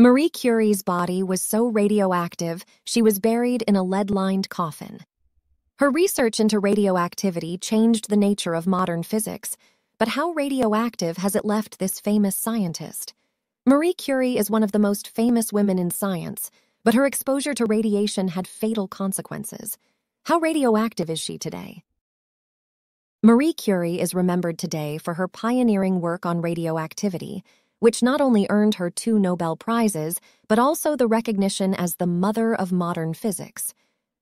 Marie Curie's body was so radioactive, she was buried in a lead-lined coffin. Her research into radioactivity changed the nature of modern physics, but how radioactive has it left this famous scientist? Marie Curie is one of the most famous women in science, but her exposure to radiation had fatal consequences. How radioactive is she today? Marie Curie is remembered today for her pioneering work on radioactivity, which not only earned her 2 Nobel Prizes, but also the recognition as the mother of modern physics.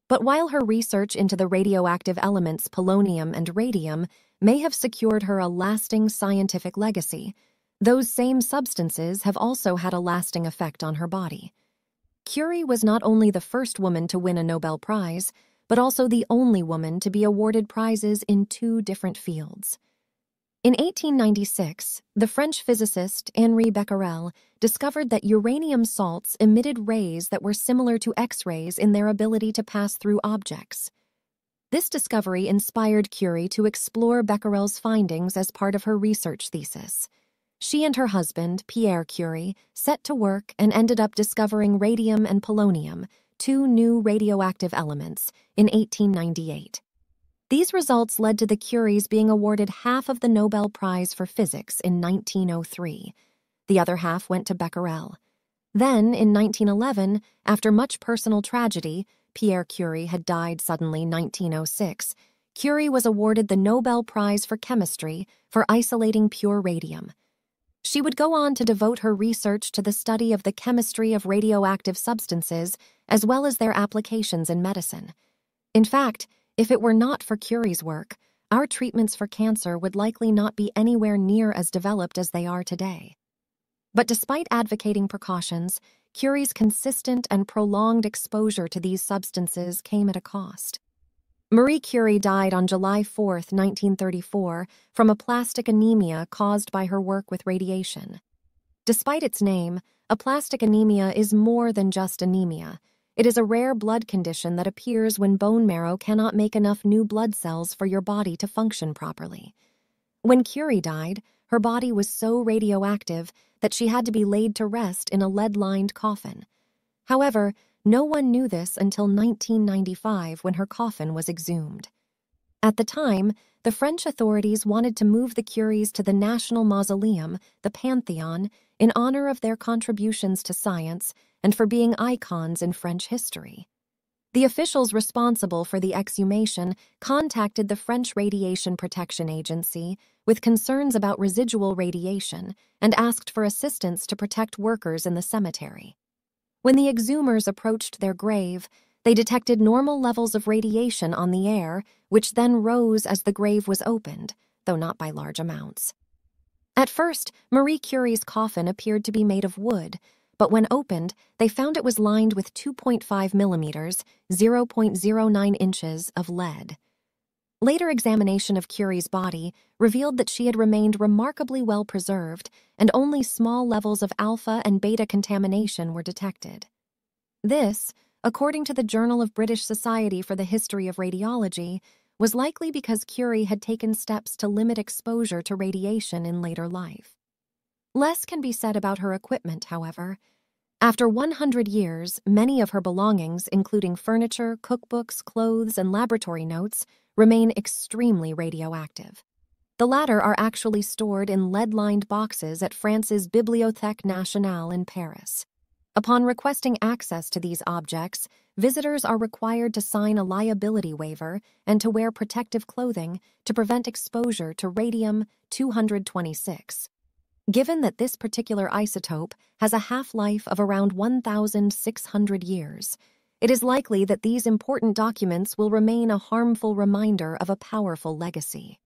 But while her research into the radioactive elements polonium and radium may have secured her a lasting scientific legacy, those same substances have also had a lasting effect on her body. Curie was not only the first woman to win a Nobel Prize, but also the only woman to be awarded prizes in 2 different fields. In 1896, the French physicist Henri Becquerel discovered that uranium salts emitted rays that were similar to X-rays in their ability to pass through objects. This discovery inspired Curie to explore Becquerel's findings as part of her research thesis. She and her husband, Pierre Curie, set to work and ended up discovering radium and polonium, 2 new radioactive elements, in 1898. These results led to the Curies being awarded half of the Nobel Prize for Physics in 1903. The other half went to Becquerel. Then, in 1911, after much personal tragedy, Pierre Curie had died suddenly in 1906, Curie was awarded the Nobel Prize for Chemistry for isolating pure radium. She would go on to devote her research to the study of the chemistry of radioactive substances as well as their applications in medicine. In fact, if it were not for Curie's work, our treatments for cancer would likely not be anywhere near as developed as they are today. But despite advocating precautions, Curie's consistent and prolonged exposure to these substances came at a cost. Marie Curie died on July 4, 1934, from aplastic anemia caused by her work with radiation. Despite its name, aplastic anemia is more than just anemia. It is a rare blood condition that appears when bone marrow cannot make enough new blood cells for your body to function properly. When Curie died, her body was so radioactive that she had to be laid to rest in a lead-lined coffin. However, no one knew this until 1995, when her coffin was exhumed. At the time, the French authorities wanted to move the Curies to the National Mausoleum, the Pantheon, in honor of their contributions to science and for being icons in French history. The officials responsible for the exhumation contacted the French Radiation Protection Agency with concerns about residual radiation and asked for assistance to protect workers in the cemetery. When the exhumers approached their grave, they detected normal levels of radiation on the air, which then rose as the grave was opened, though not by large amounts. At first, Marie Curie's coffin appeared to be made of wood, but when opened, they found it was lined with 2.5 millimeters, 0.09 inches of lead. Later examination of Curie's body revealed that she had remained remarkably well preserved, and only small levels of alpha and beta contamination were detected. This, according to the Journal of British Society for the History of Radiology, was likely because Curie had taken steps to limit exposure to radiation in later life. Less can be said about her equipment, however. After 100 years, many of her belongings, including furniture, cookbooks, clothes, and laboratory notes, remain extremely radioactive. The latter are actually stored in lead-lined boxes at France's Bibliothèque Nationale in Paris. Upon requesting access to these objects, visitors are required to sign a liability waiver and to wear protective clothing to prevent exposure to radium-226. Given that this particular isotope has a half-life of around 1,600 years, it is likely that these important documents will remain a harmful reminder of a powerful legacy.